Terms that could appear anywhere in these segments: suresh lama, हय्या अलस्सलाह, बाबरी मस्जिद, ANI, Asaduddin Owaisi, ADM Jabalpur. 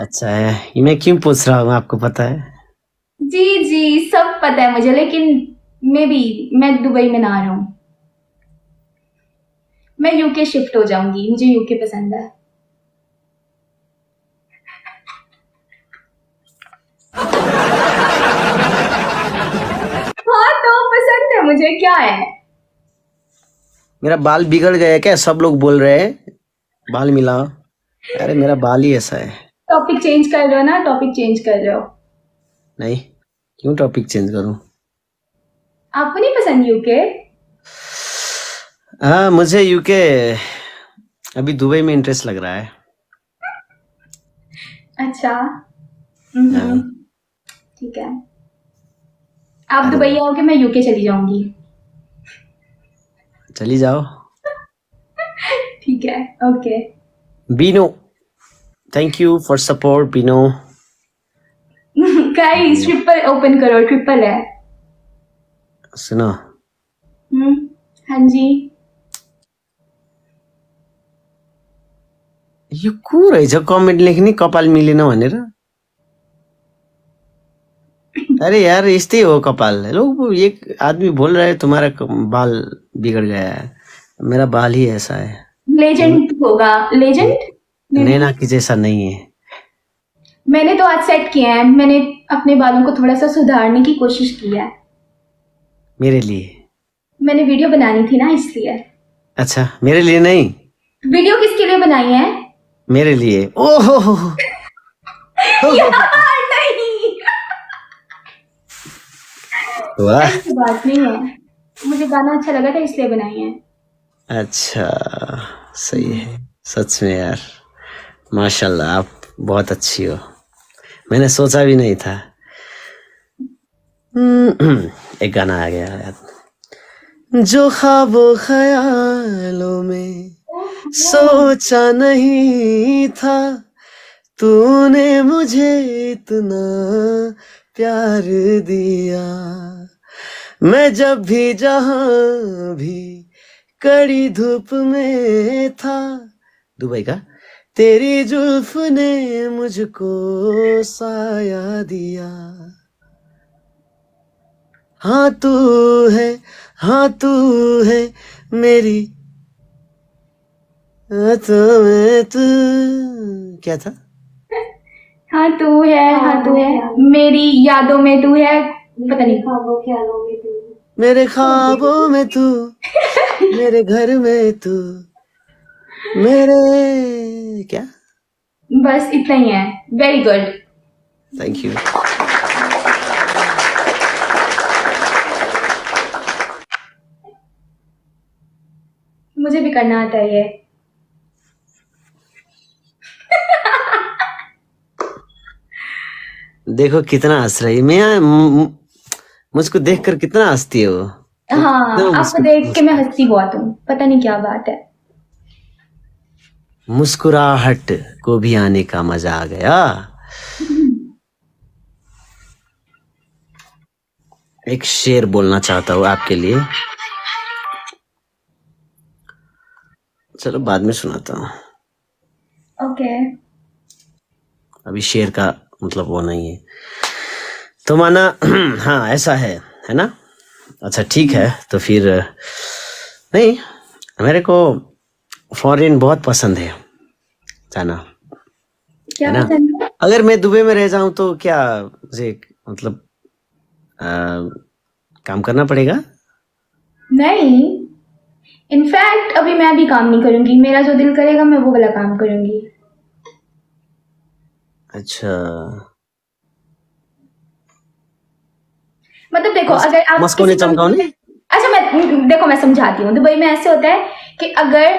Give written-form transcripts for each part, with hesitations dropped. अच्छा है, मैं क्यों पूछ रहा हूँ आपको पता है? जी जी सब पता है मुझे, लेकिन मैं दुबई में ना आ रहा हूँ, मैं यूके शिफ्ट हो जाऊंगी, मुझे यूके पसंद है। हाँ तो पसंद है मुझे, क्या है? मेरा बाल बिगड़ गया क्या? सब लोग बोल रहे हैं बाल मिलाओ, अरे मेरा बाल ही ऐसा है। टॉपिक चेंज कर रहे हो ना, टॉपिक चेंज कर रहे हो। नहीं क्यों टॉपिक चेंज करूं? आपको नहीं पसंद यूके? हाँ मुझे यूके, अभी दुबई में इंटरेस्ट लग रहा है। अच्छा ठीक है, आप दुबई आओगे मैं यूके चली जाऊंगी। चली जाओ। ठीक है okay. Bino, thank you for support, Bino. Guys, triple open करो, triple है। सुना? हाँ जी। यो को रहेछ कमेन्ट लेख्ने कपाल मिलेन भनेर। अरे यार यस्तै हो कपाल, लोग एक आदमी बोल रहा है तुम्हारा बाल बिगड़ गया है, मेरा बाल ही ऐसा है। लेजेंड होगा, लेजेंड नैना की जैसा नहीं है। मैंने तो आज सेट किया है, मैंने अपने बालों को थोड़ा सा सुधारने की कोशिश की है। मेरे लिए? मैंने वीडियो बनानी थी ना इसलिए। अच्छा मेरे लिए नहीं, वीडियो किसके लिए बनाई है? मेरे लिए। ओहो यार नहीं वाह बात नहीं है, मुझे गाना अच्छा लगा था इसलिए बनाई है। अच्छा सही है, सच में यार माशाल्लाह आप बहुत अच्छी हो, मैंने सोचा भी नहीं था। एक गाना आ गया यार, जो ख्वाबों ख्यालों में सोचा नहीं था तूने मुझे इतना प्यार दिया, मैं जब भी जहां भी कड़ी धूप में था, दुबई का, तेरी जुल्फ ने मुझको साया दिया। हाँ तू है मेरी तो मैं तू क्या था? हाँ तू है मेरी यादों में तू है, पता नहीं ख्वाबों ख्यालों में तू, मेरे ख्वाबों में तू, मेरे घर में तू, मेरे क्या, बस इतना ही है। Very good thank you. मुझे भी करना आता है ये। देखो कितना हंस रही, मैं मुझको देखकर कितना हंसती है वो। हाँ आपको देख के मैं हंसती बहुत हूँ, पता नहीं क्या बात है। मुस्कुराहट को भी आने का मजा आ गया। एक शेर बोलना चाहता हूँ आपके लिए, चलो बाद में सुनाता हूँ। ओके अभी शेर का मतलब वो नहीं है तो माना। हाँ ऐसा है ना? अच्छा ठीक है, तो फिर नहीं मेरे को फॉरेन बहुत पसंद है जाना, क्या है ना? पसंद है? अगर मैं दुबई में रह जाऊं तो क्या मुझे मतलब काम करना पड़ेगा? नहीं इनफैक्ट अभी मैं भी काम नहीं करूंगी, मेरा जो दिल करेगा मैं वो वाला काम करूंगी। अच्छा मतलब देखो अगर आप मस्को ने चमकाने। अच्छा मैं देखो मैं समझाती हूँ, दुबई में ऐसे होता है कि अगर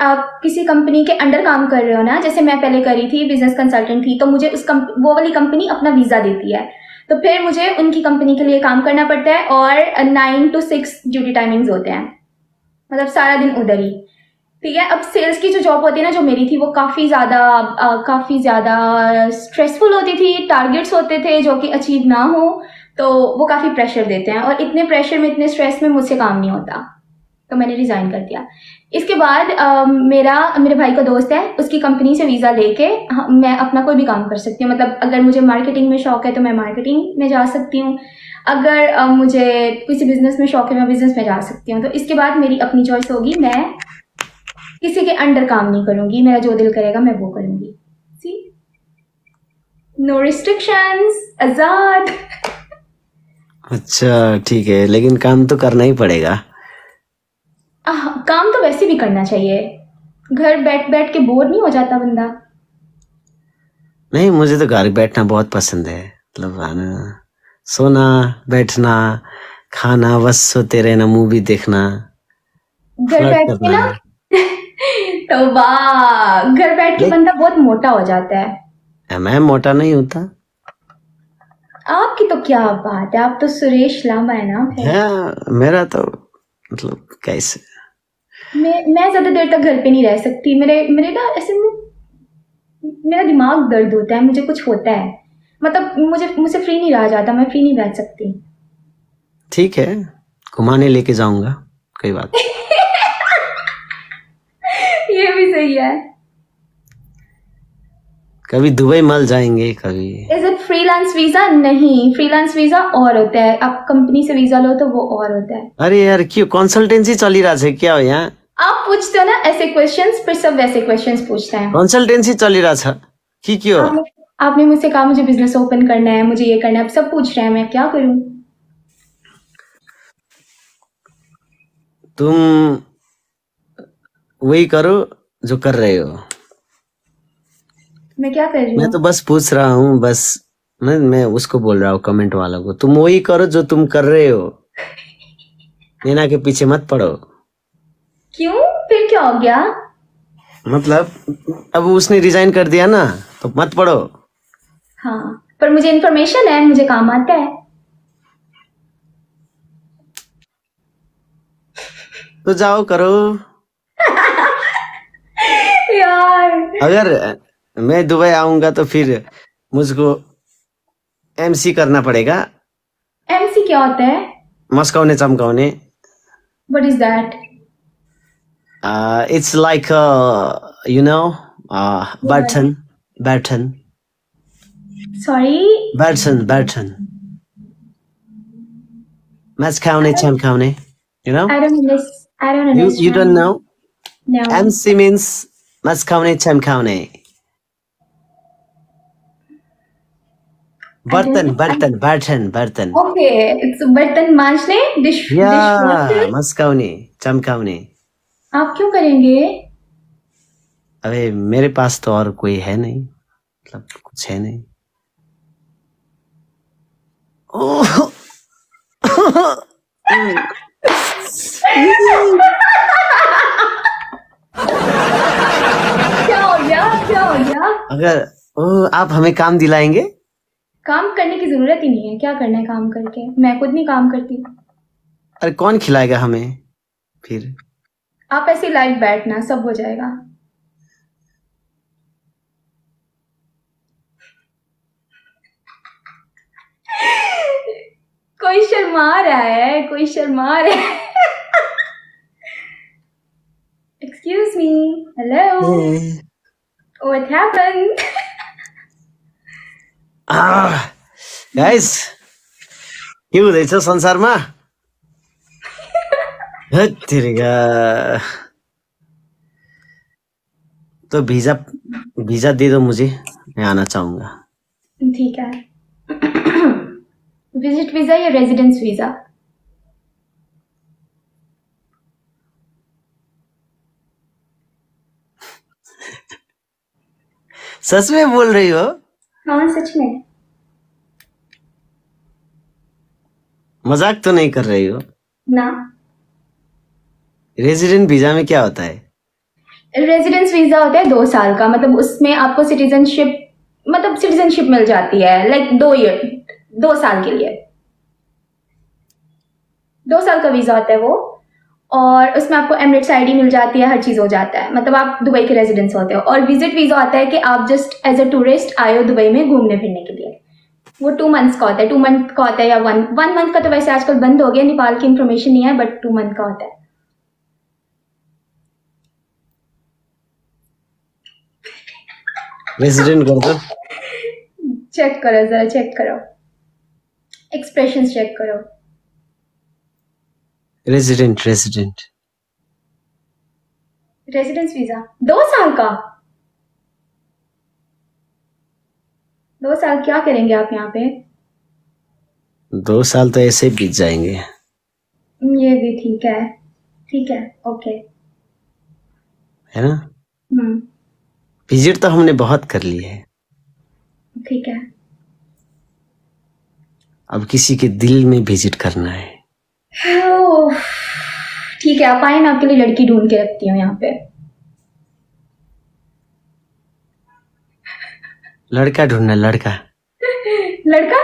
आप किसी कंपनी के अंडर काम कर रहे हो ना, जैसे मैं पहले करी थी, बिजनेस कंसल्टेंट थी, तो मुझे वो वाली कंपनी अपना वीजा देती है, तो फिर मुझे उनकी कंपनी के लिए काम करना पड़ता है और 9 to 6 ड्यूटी टाइमिंग्स होते हैं, मतलब सारा दिन उधर ही। ठीक है अब सेल्स की जो जॉब होती है ना, जो मेरी थी, वो काफ़ी ज़्यादा स्ट्रेसफुल होती थी, टारगेट्स होते थे जो कि अचीव ना हो, तो वो काफ़ी प्रेशर देते हैं और इतने प्रेशर में इतने स्ट्रेस में मुझसे काम नहीं होता, तो मैंने रिज़ाइन कर दिया। इसके बाद मेरे भाई का दोस्त है, उसकी कंपनी से वीज़ा लेके मैं अपना कोई भी काम कर सकती हूँ। मतलब अगर मुझे मार्केटिंग में शौक है तो मैं मार्केटिंग में जा सकती हूँ, अगर मुझे किसी बिज़नेस में शौक है मैं बिज़नेस में जा सकती हूँ। तो इसके बाद मेरी अपनी चॉइस होगी, मैं किसी के अंडर काम नहीं करूँगी, मेरा जो दिल करेगा मैं वो करूँगी। सी, नो रिस्ट्रिक्शंस, आज़ाद। अच्छा ठीक है, लेकिन काम तो करना ही पड़ेगा। काम तो वैसे भी करना चाहिए, घर बैठ बैठ के बोर नहीं हो जाता बंदा? नहीं, मुझे तो घर बैठना बहुत पसंद है। मतलब आना, सोना, बैठना, खाना, बस सोते रहना, मूवी देखना, घर बैठ के ना। तो वाह, घर बैठ के बंदा बहुत मोटा हो जाता है। मैं मोटा नहीं होता। आपकी तो क्या बात है, आप तो सुरेश लामा है ना। मेरा तो मतलब कैसे, मैं ज्यादा देर तक घर पे नहीं रह सकती। मेरे ना ऐसे मेरा दिमाग दर्द होता है, मुझे कुछ होता है, मतलब मुझसे फ्री नहीं रह जाता, मैं फ्री नहीं बैठ सकती। ठीक है, घुमाने लेके जाऊंगा, कोई बात नहीं। ये भी सही है। कभी दुबई मल जाएंगे, कभी। Is it freelance visa? नहीं, फ्रीलांस वीजा और होता है, आप कंपनी से वीजा लो तो वो और होता है। अरे यार क्यों, कंसल्टेंसी चली रहा है क्या हो यहाँ? आप पूछते हो ना ऐसे क्वेश्चंस, फिर सब वैसे क्वेश्चंस पूछते हैं। कंसल्टेंसी चली रहा था क्यों? आपने मुझसे कहा मुझे बिजनेस ओपन करना है, मुझे ये करना है, आप सब पूछ रहे हैं, मैं क्या करूँ? तुम वही करो जो कर रहे हो। मैं क्या कर रही हूँ? मैं तो बस पूछ रहा हूँ, बस मैं उसको बोल रहा हूँ, कमेंट वाला को, तुम वही करो जो तुम कर रहे हो, नैना के पीछे मत पड़ो। क्यों, फिर क्या हो गया? मतलब अब उसने रिजाइन कर दिया ना, तो मत पड़ो। हाँ, पर मुझे इन्फॉर्मेशन है, मुझे काम आता है। तो जाओ करो। यार अगर मैं दुबई आऊंगा तो फिर मुझको एमसी करना पड़ेगा। एमसी क्या होता है? मस्काउने चमकाउने। What is that? It's like you know bartan. Sorry, बर्तन मस्काउने चमकाउने, you know. I don't know. You don't know? No. MC means मस्काउने चमकाउने। बर्तन। ओके, इट्स बर्तन मांजने, डिश मस्काउने चमकाउने। आप क्यों करेंगे? अरे मेरे पास तो और कोई है नहीं, मतलब कुछ है नहीं। क्या हो गया? अगर आप हमें काम दिलाएंगे? काम करने की जरूरत ही नहीं है, क्या करना है काम करके, मैं खुद नहीं काम करती। अरे कौन खिलाएगा हमें फिर? आप ऐसे लाइट बैठना, सब हो जाएगा। कोई शर्मा रहा है। Excuse me, hello, what happened? Guys के हुँदैछ संसारमा? तो वीजा दे दो मुझे, मैं आना चाहूंगा। ठीक है, विजिट वीजा या रेजिडेंस वीजा? सच में बोल रही हो? हाँ सच में। मजाक तो नहीं कर रही हो ना? रेजिडेंट वीजा में क्या होता है? रेजिडेंस वीजा होता है 2 साल का, मतलब उसमें आपको सिटीजनशिप मिल जाती है, लाइक 2 साल के लिए 2 साल का वीजा होता है वो, और उसमें आपको एमिरेट्स आईडी मिल जाती है, हर चीज हो जाता है, मतलब आप दुबई के रेजिडेंस होते हो। और विजिट वीजा होता है कि आप जस्ट एज अ टूरिस्ट आए हो दुबई में घूमने फिरने के लिए, वो 2 मंथ्स का होता है। 2 मंथ का होता है या 1 मंथ का, तो वैसे आजकल बंद हो गया, नेपाल की इन्फॉर्मेशन नहीं है, बट 2 मंथ का होता है। रेजिडेंट कर दो। चेक करो जरा, चेक करो एक्सप्रेशंस, चेक करो। रेजिडेंट रेजिडेंट रेजिडेंस वीजा 2 साल का। 2 साल क्या करेंगे आप यहाँ पे? 2 साल तो ऐसे बीत जाएंगे। ये भी ठीक है, ठीक है, ओके, है ना। विजिट तो हमने बहुत कर ली है, ठीक है, अब किसी के दिल में विजिट करना है। ठीक है, आप आए ना, आपके लिए लड़की ढूंढ के रखती हूँ यहाँ पे। लड़का ढूंढना? लड़का लड़का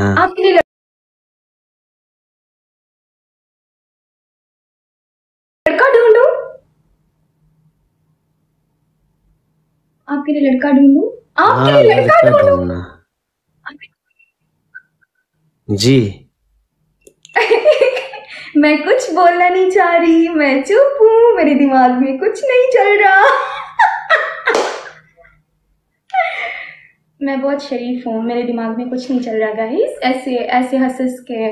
हाँ। आपके लिए लड़का ढूंढू? आपके लिए लड़का ढूंढू? आपके लिए लड़का ढूंढू जी। मैं कुछ बोलना नहीं चाह रही, मैं चुप हूँ, मेरे दिमाग में कुछ नहीं चल रहा। मैं बहुत शरीफ हूँ, मेरे दिमाग में कुछ नहीं चल रहा गाइस। ऐसे ऐसे हंस के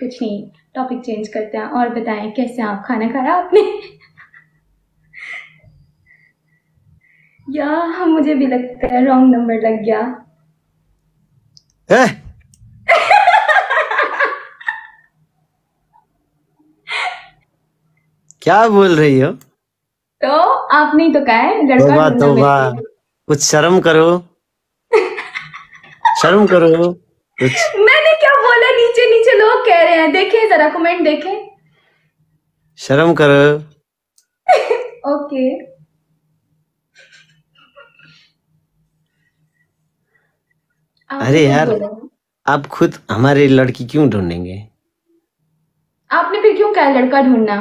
कुछ नहीं, टॉपिक चेंज करते हैं। और बताएं कैसे आप, खाना खा रहा आपने? या मुझे भी लगता है रॉन्ग नंबर लग गया। क्या बोल रही हो? तो आपने तो कहा है लड़का तोबा, कुछ शर्म करो, शर्म करो कुछ। मैंने क्या बोला? नीचे नीचे लोग कह रहे हैं, देखें जरा कमेंट देखें। शर्म करो। ओके अरे यार, आप खुद हमारी लड़की क्यों ढूंढेंगे? आपने फिर क्यों कहा लड़का ढूंढना?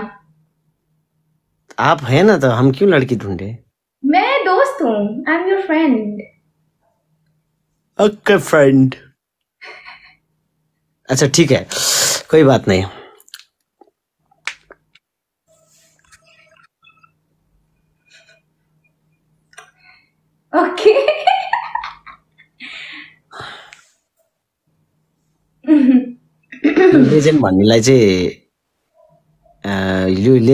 आप है ना, तो हम क्यों लड़की ढूंढे? मैं दोस्त हूँ, I am your friend. Okay friend, अच्छा ठीक है, कोई बात नहीं। ओके लेजेन्ड भन्नेलाई चाहिँ